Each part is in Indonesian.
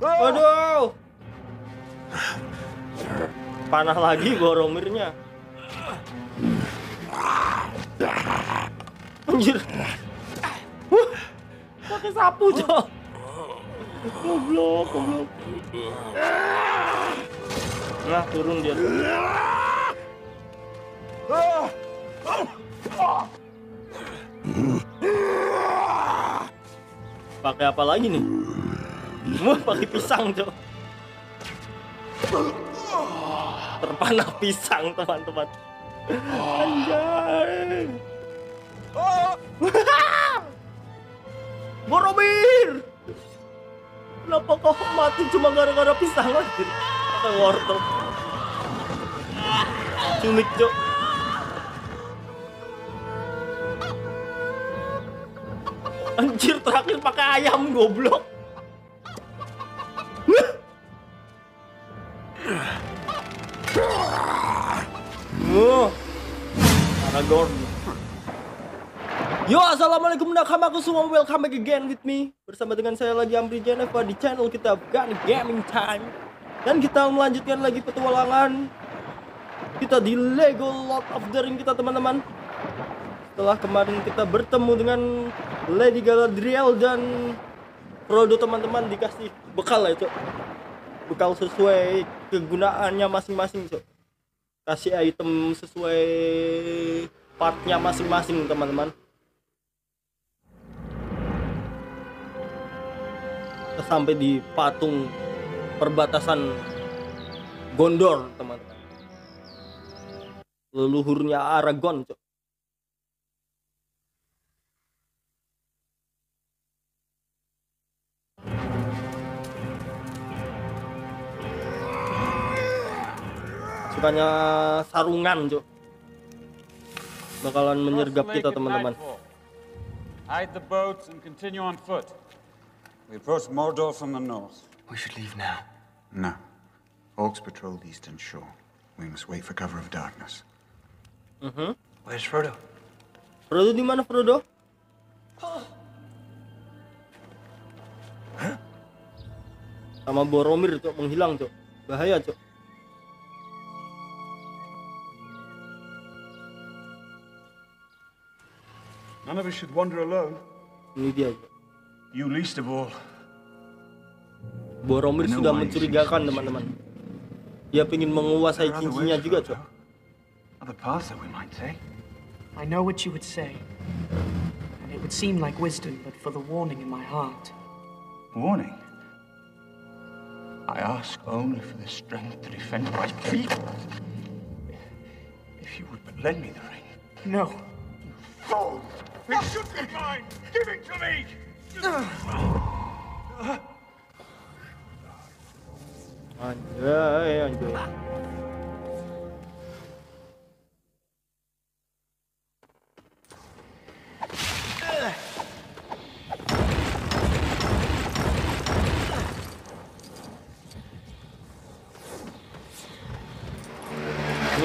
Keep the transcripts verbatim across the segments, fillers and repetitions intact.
Waduh, panah lagi Boromirnya. Anjir. Huh. Pakai sapu, Cok. Goblok, goblok. Nah, turun dia. Pakai apa lagi nih? Wah, pakai pisang, Cok. Terpanah pisang, teman-teman. Anjay. Boromir, kenapa kau mati cuma gara-gara pisang aja? Atau wortel? Culik, Cok. Anjir, terakhir pakai ayam, goblok. Oh, Aragorn. Yo, assalamualaikum nakamaku semua, welcome back again with me. Bersama dengan saya lagi Amri Jeneva di channel kita Gun Gaming Time. Dan kita melanjutkan lagi petualangan kita di Lego Lot of Daring kita, teman-teman. Setelah kemarin kita bertemu dengan Lady Galadriel dan Frodo, teman-teman, dikasih bekal ya, Cok. Bekal sesuai kegunaannya masing-masing, Cok. Kasih item sesuai partnya masing-masing, teman-teman. Sampai di patung perbatasan Gondor, teman-teman. Leluhurnya Aragorn, Cok. Sukanya sarungan, Cok. Bakalan menyergap kita, teman-teman. Hide the boats and continue on foot. We approach Mordor from the north. We should leave now. No. Orcs patrol the eastern shore. We must wait for cover of darkness. Mm-hmm. Where's Frodo? Frodo di mana, Frodo? Oh. Huh? Sama Boromir, Cok, menghilang, Cok. Bahaya, Cok. None of us should wander alone. Ini dia, Cok. You least of all. Boromir sudah mencurigakan, teman-teman. Dia ingin menguasai cincinnya juga, Cok. Other paths that we might take. I know what you would say, and it would seem like wisdom, but for the warning in my heart. Warning? I ask only for the strength to defend my people. If you would but lend me the ring. No. You fool! It should be mine. Give it to me. Anjay, anjay. Oh,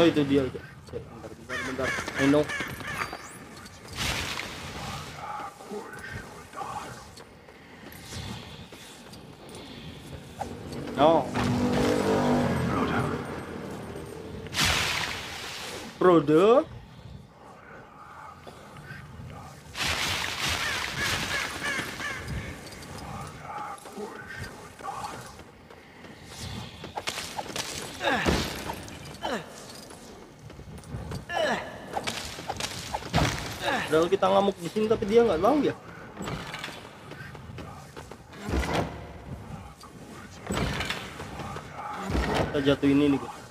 itu dia. Bentar, bentar, bentar. Eno. No. Frodo. Frodo. Padahal kita ngamuk di sini tapi dia nggak tahu ya. Kita jatuh ini nih, guys.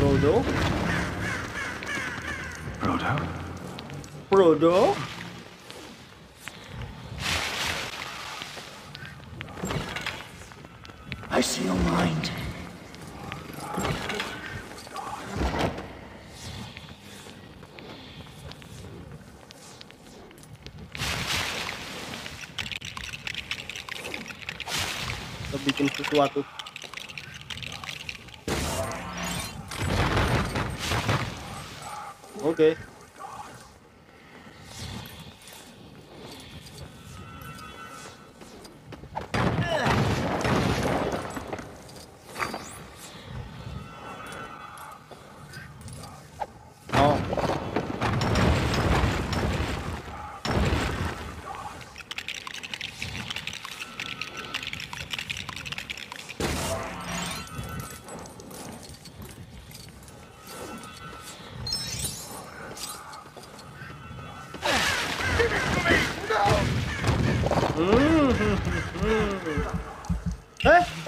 Frodo. Frodo. Frodo. I see your mind. Bikin sesuatu. Oke. Okay. Eh,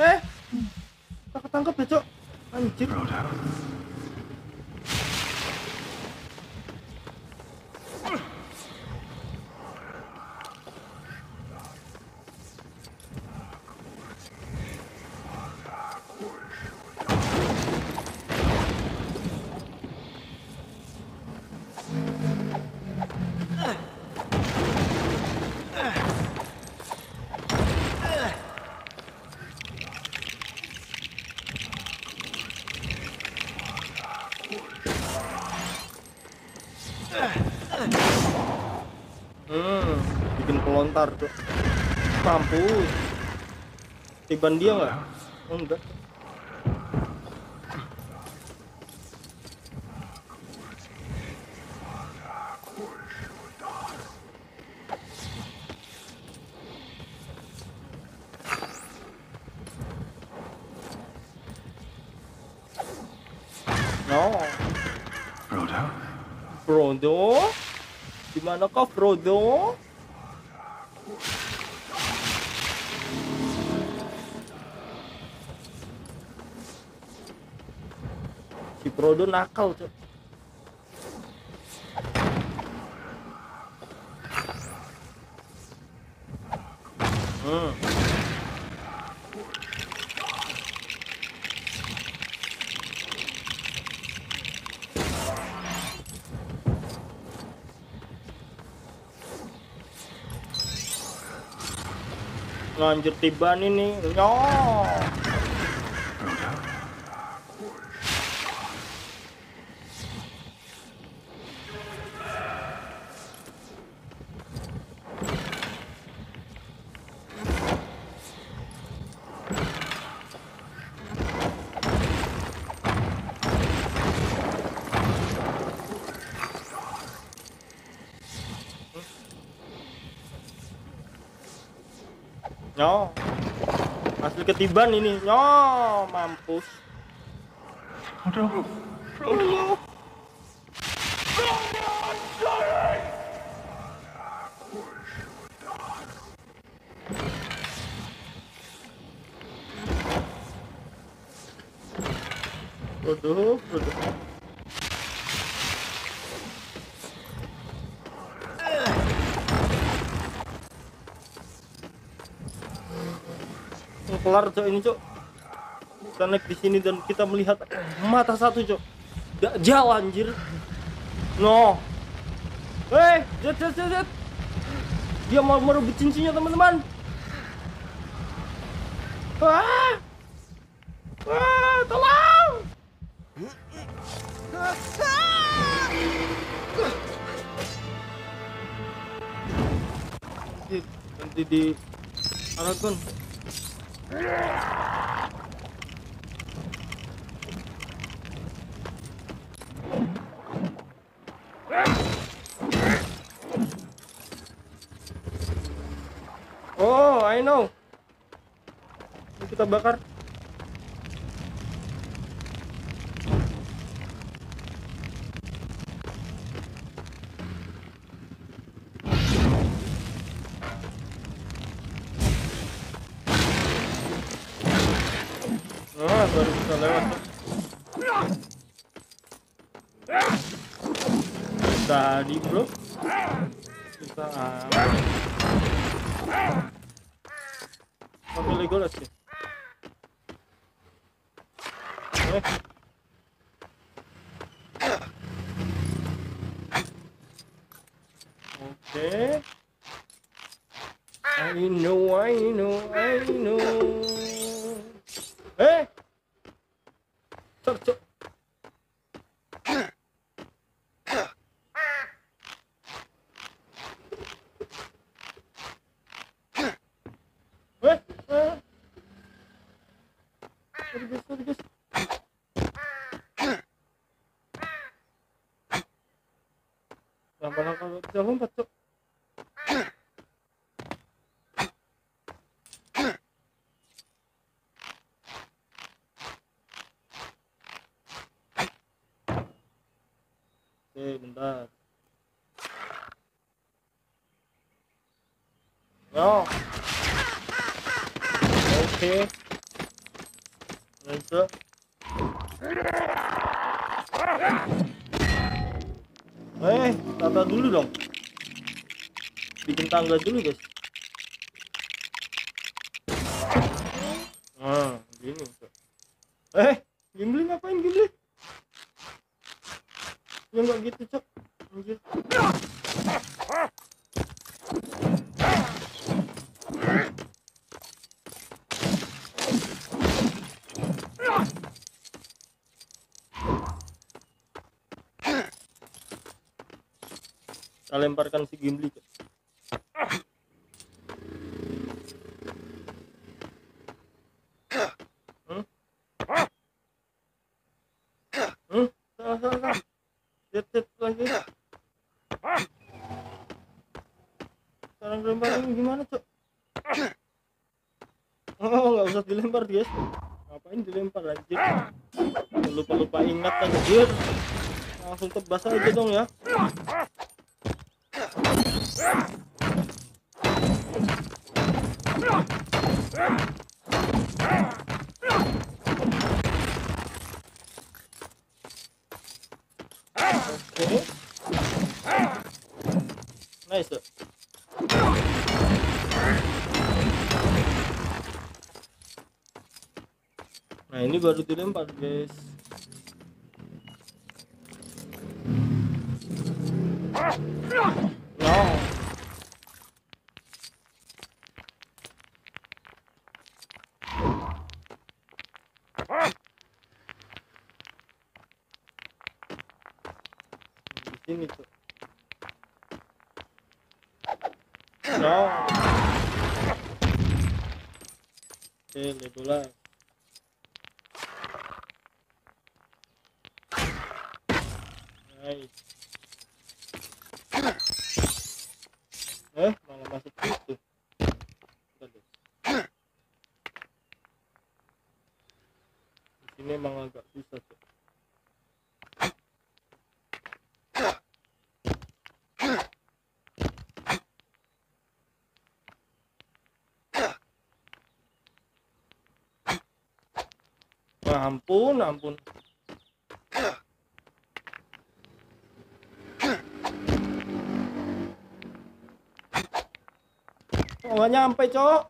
eh. Kita ketangkep ya, Cok. Anjir. Hmm, bikin pelontar tuh. Kampus. Tiban dia nggak? Oh, enggak. No. Frodo. Frodo. Dimana kau, Frodo? Si Frodo nakal, Cok. Hmm. Lanjut tiba nih nih no. Nyoo, hasil ketiban ini. Nyoo, mampus. Aduh, Frodo. Frodo, Frodo. Kelar, Cok, ini, Cok. Kita naik di sini dan kita melihat mata satu, Cok. Gak jalan, anjir. No. Hei, zet, zet, zet. Dia mau merubah cincinnya, teman-teman. Ah! Ah, tolong! Nanti di Aragorn. Oh, I know. Ini kita bakar. Tadi bro, kita pakai Lego Lot sih. Eh. Oke. I know, I know, I know. Eh. Cok. Jangan lompat, Cok. Oke, bentar. No. Okay. Neyse. Eh, tata dulu dong. Bikin tangga dulu, guys. Nah, gini. Eh, Gimli ngapain Gimli? Ya nggak gitu, Cok. Anjir. Kita lemparkan si Gimli. Hmm? Hmm? Salah, salah, salah. Lihat, lihat lagi. Sekarang lemparin gimana, Cok? Oh, nggak usah dilempar, guys. Ngapain dilempar, anjir? Lupa-lupa ingat, anjir. Langsung tebas aja dong, ya. Nice. Nah, ini baru dilempar, guys. No. Di sini tuh. No. Oke, Lego lah. Nice. Eh, malah masuk situ. Di sini emang agak susah, Cok. Nah, ampun, ampun. Oh, nggak nyampe, Cok.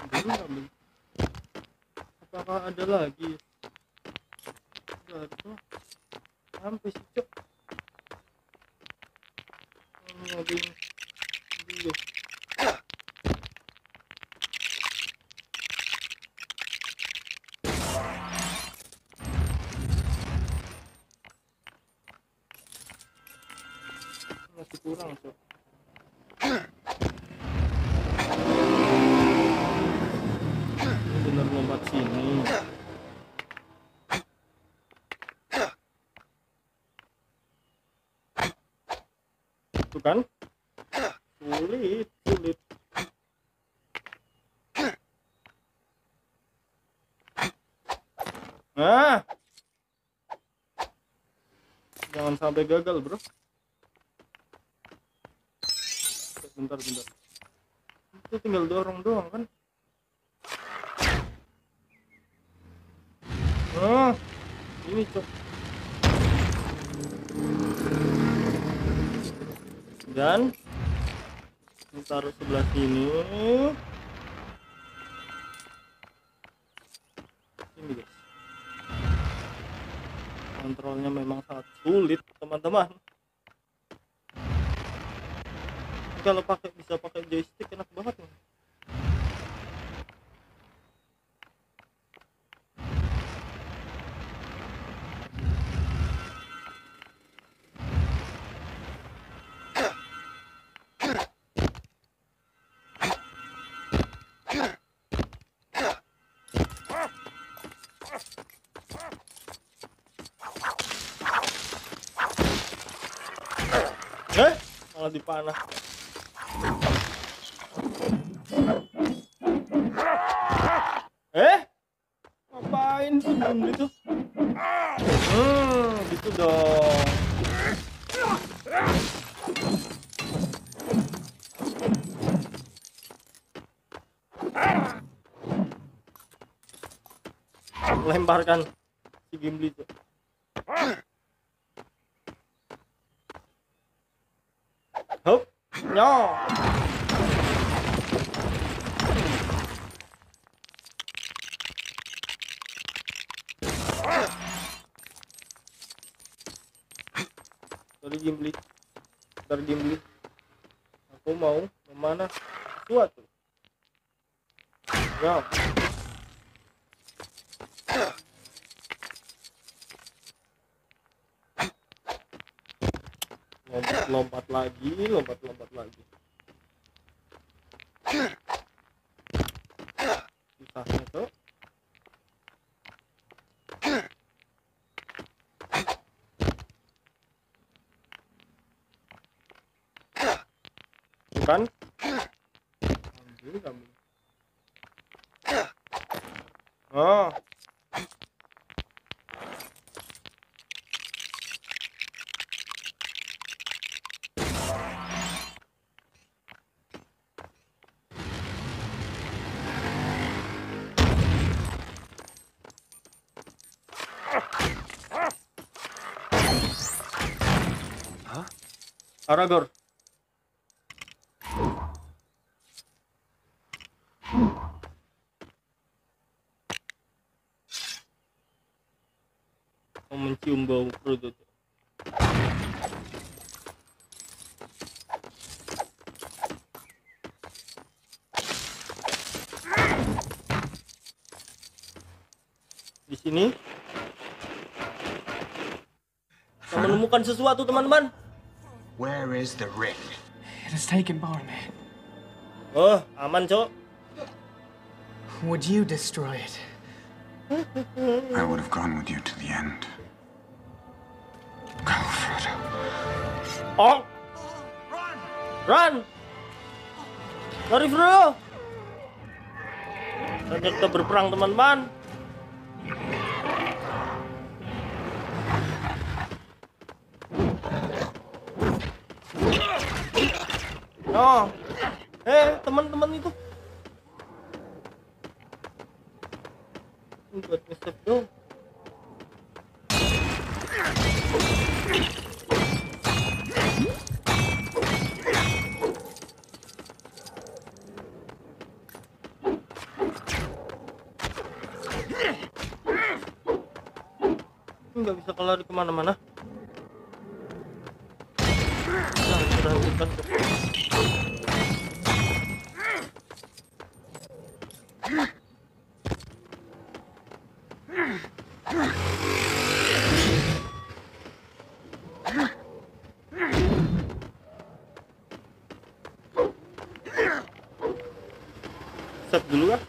Ambil, ambil. Apakah ada lagi? Nggak ada. Sampai sih, Cok. Ambil. Ambil. Masih kurang, Cok. Bener lompat sini. Itu kan sulit, sulit. Nah, jangan sampai gagal, bro. Bentar, bentar. Itu tinggal dorong doang kan? Nah, ini, Cok. Dan taruh sebelah sini. Ini, guys. Kontrolnya memang sangat sulit, teman-teman. Kalau pakai bisa pakai joystick enak banget nih. Eh, malah dipanah. Eh, dong gitu. Hmm, gitu dong. Lemparkan si Gimli tuh. Hup, nyo. Sorry Gimli, sorry Gimli. Aku mau kemana? Tua tuh. Nyo. Lompat lagi, lompat-lompat lagi. Susahnya tuh. Bukan? Ambil kamu. Oh. Aragorn. Mau mencium bau Frodo. Di sini kita menemukan sesuatu, teman-teman. Where is the ring? It has taken Boromir. Oh, aman, cok. Would you destroy it? I would have gone with you to the end. Go, Frodo. Oh! Run! Run! Sorry, Frodo! Saatnya kita berperang, teman-teman. Oh, eh teman-teman itu buat nge-save dong. Nggak bisa keluar kemana-mana. Dulu kan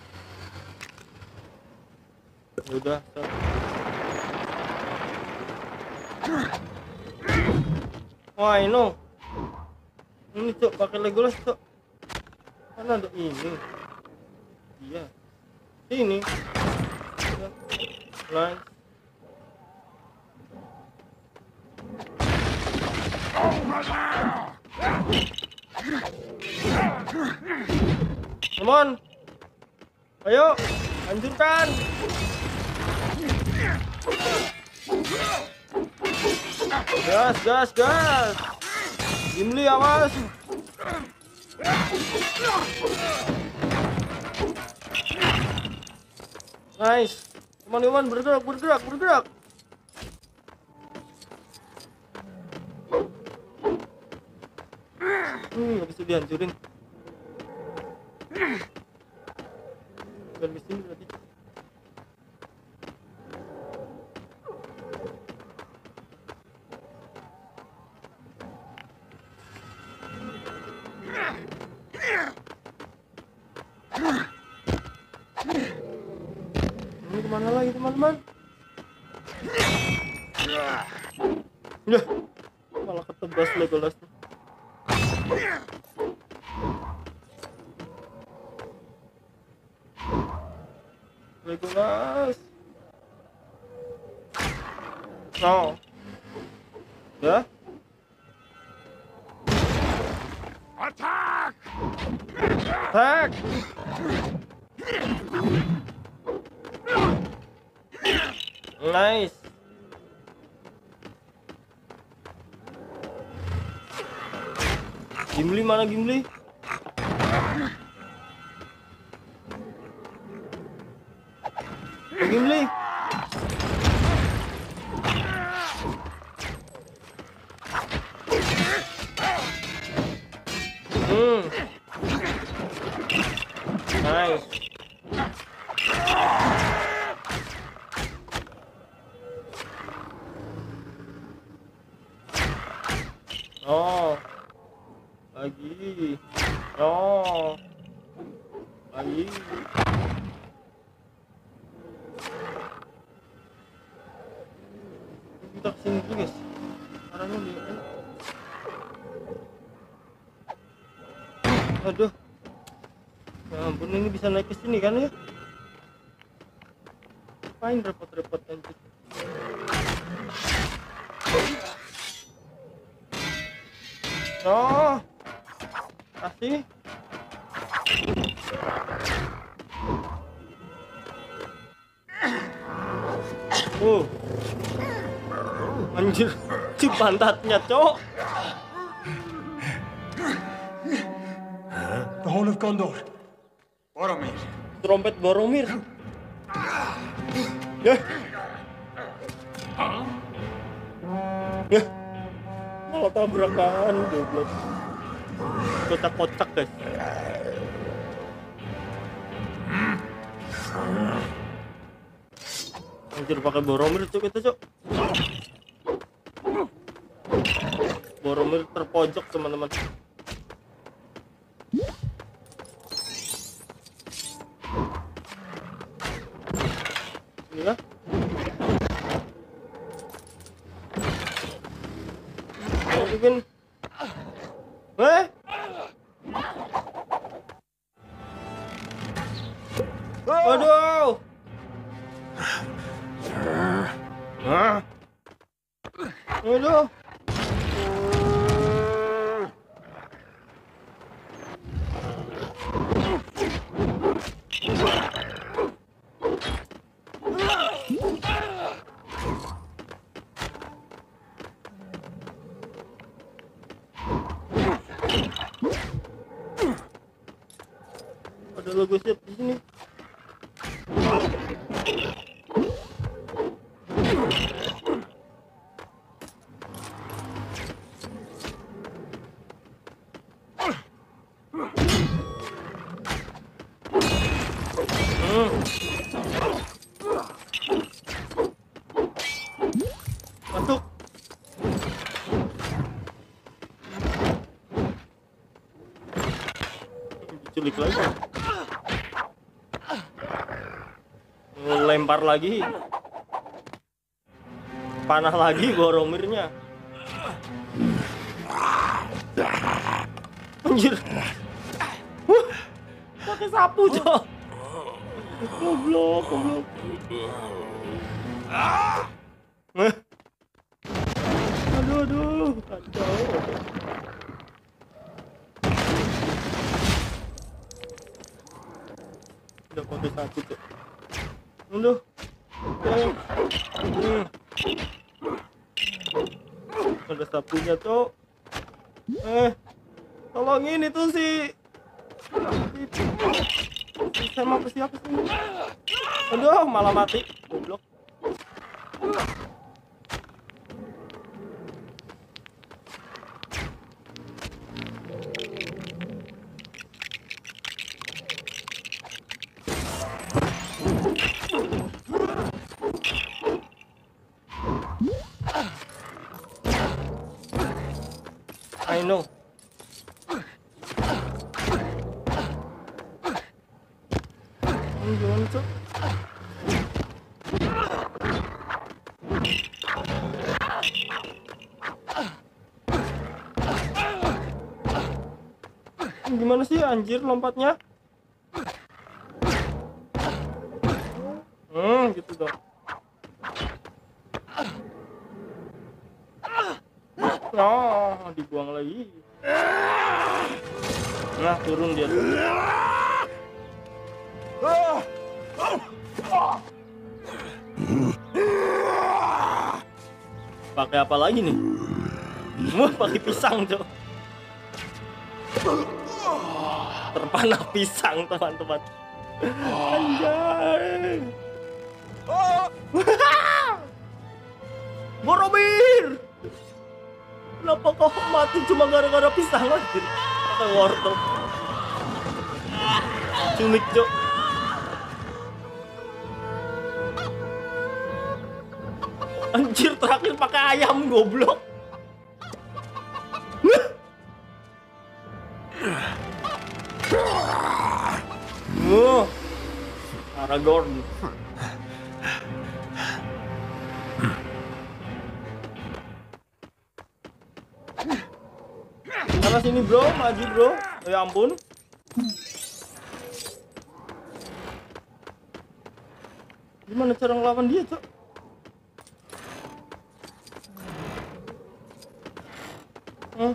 udah set. Wah ini ini cok pakai Lego Lot cok, mana ada ini iya ini lain. Come on. Ayo, hancurkan. Gas, gas, gas. Gimli awas. Nice. Teman-teman bergerak, bergerak, bergerak. Hmm, habis itu dihancurin. Sini berarti. Ini kemana lagi teman-teman? Ya, malah ketebas Lego Lot. Lego Lot. No. Yeah? Attack! Attack! Nice. Gimli mana Gimli? Gimli. Hmm. Nice. Oh. Lagi. Oh. Lagi. Kita kesini dulu guys. Arahnya di aduh, ya ampun, ini bisa naik ke sini kan ya? Main repot-repot nanti. Oh, kasih. Uh, anjir, si pantatnya cok. The whole of Gondor. Boromir. Trompet Boromir. Ya. Ya. Malah tabrakan goblok. Kotak-kotak, guys. Anjir pakai Boromir tuh kita, Cok. Boromir terpojok, teman-teman. Nah. Masukin. Eh? Waduh. Hah? Waduh. Bagusnya di sini. Lempar lagi, panah lagi Boromirnya. Anjir, huh, pakai sapu cok. Goblok, goblok. Aduh, aduh, kacau. Udah pakai sapu cok. Aduh. Hmm. Ada sapunya tuh. Eh, tolongin itu si sama siapa sih? Aduh, malah mati. Goblok. I know. Gimana sih anjir lompatnya? Hmm, gitu dong. Oh, dibuang lagi. Nah, turun dia. Pakai apa lagi nih? Wah, pakai pisang, Cok. Terpanah pisang, teman-teman. Anjay. Boromir, kenapa kau mati cuma gara-gara pisang aja? Kata wortel. Culik, Cok. Anjir, terakhir pakai ayam, goblok. Oh, Aragorn. Karena sini, bro, maju, bro. Ya ampun. Gimana cara ngelawan dia, Cok? Hmm.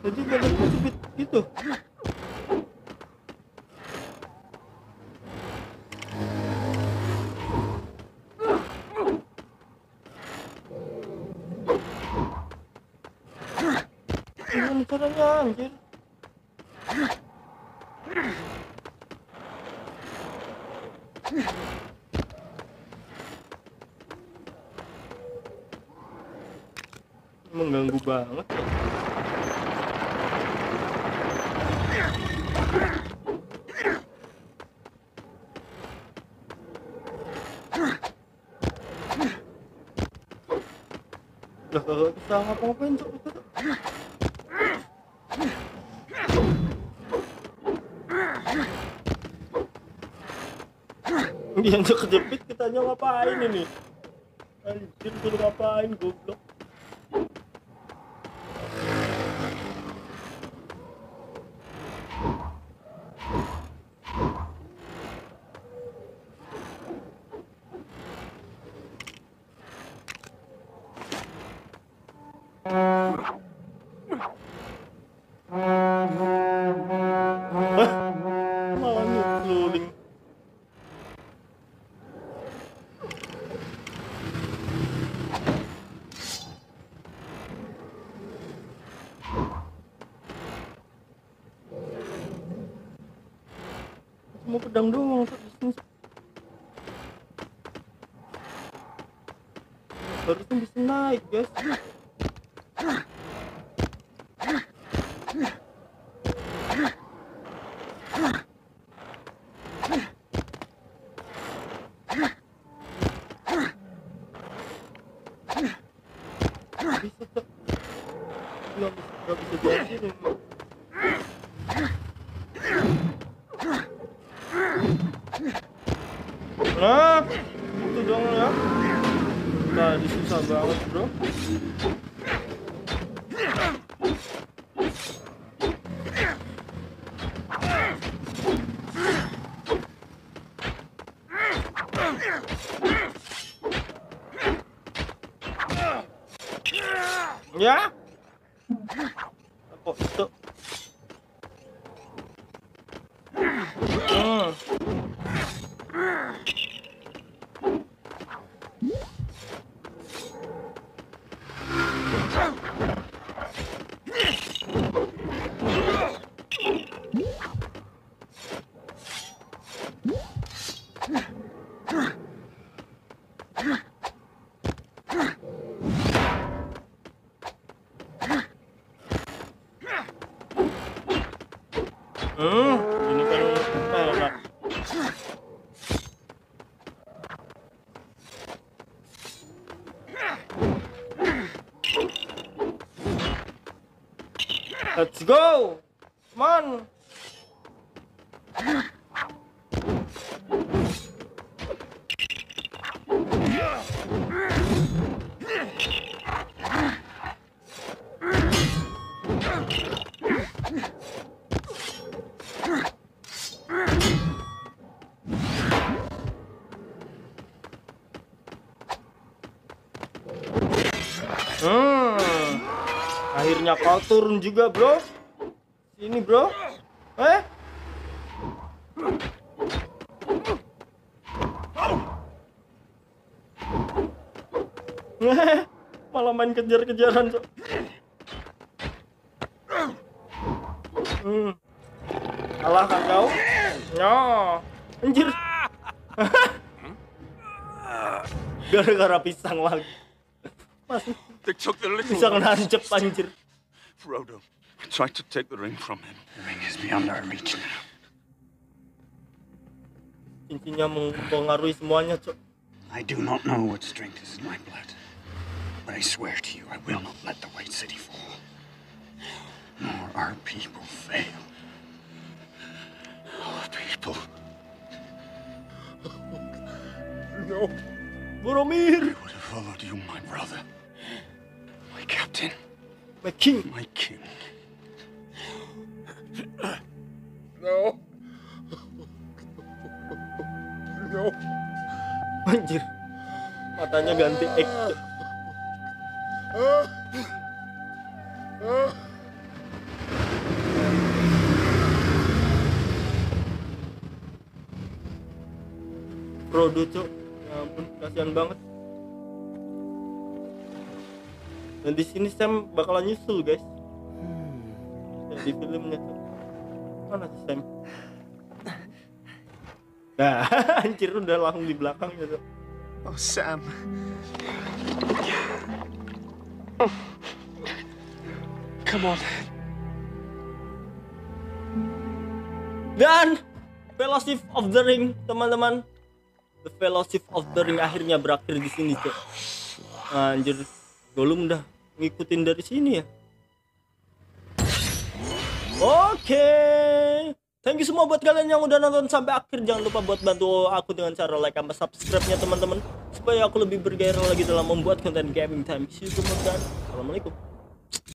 Jadi banyak kecubit gitu. Gimana caranya, anjir? Mengganggu banget. Udah kagak bisa ngapa-ngapain, Cok. Dia yang kejepit, kita aja ngapain ini? Anjir, suruh ngapain, goblok. Mau pedang doang, harusnya bisa naik, guys. Nah, itu dong ya. Nah, ini susah banget, bro. Ya? Kok itu? Hmm. Hmm, ini kan perak. Let's go, come on. punya kau turun juga, bro. Ini, bro. Eh? Malah main kejar-kejaran, bro. Hmm. Alah kan kau? No. Anjir. Gara-gara pisang lagi. Masih pisang nancep, anjir. Frodo tried to take the ring from him. The ring is beyond our reach now. Cincinnya mempengaruhi semuanya, Cok. I do not know what strength is in my blood, but I swear to you, I will not let the White City fall, nor our people fail. Our people. No, Boromir. I would have followed you, my brother, my captain, my king, my king. No. No. Anjir, matanya ganti X. Frodo, Cok. Ya ampun, kasihan banget. Dan di sini Sam bakalan nyusul, guys. Kayak di filmnya, Cok. Mana sih Sam? Nah, anjir udah langsung di belakang ya, Cok. Oh, Sam. Come on. Dan Fellowship of the Ring, teman-teman. The Fellowship of the Ring akhirnya berakhir di sini, Cok. Anjir, Gollum udah ngikutin dari sini ya. Oke. Okay. Thank you semua buat kalian yang udah nonton sampai akhir. Jangan lupa buat bantu aku dengan cara like sama subscribe-nya, teman-teman, supaya aku lebih bergairah lagi dalam membuat konten gaming time. See you, teman-teman. Assalamualaikum.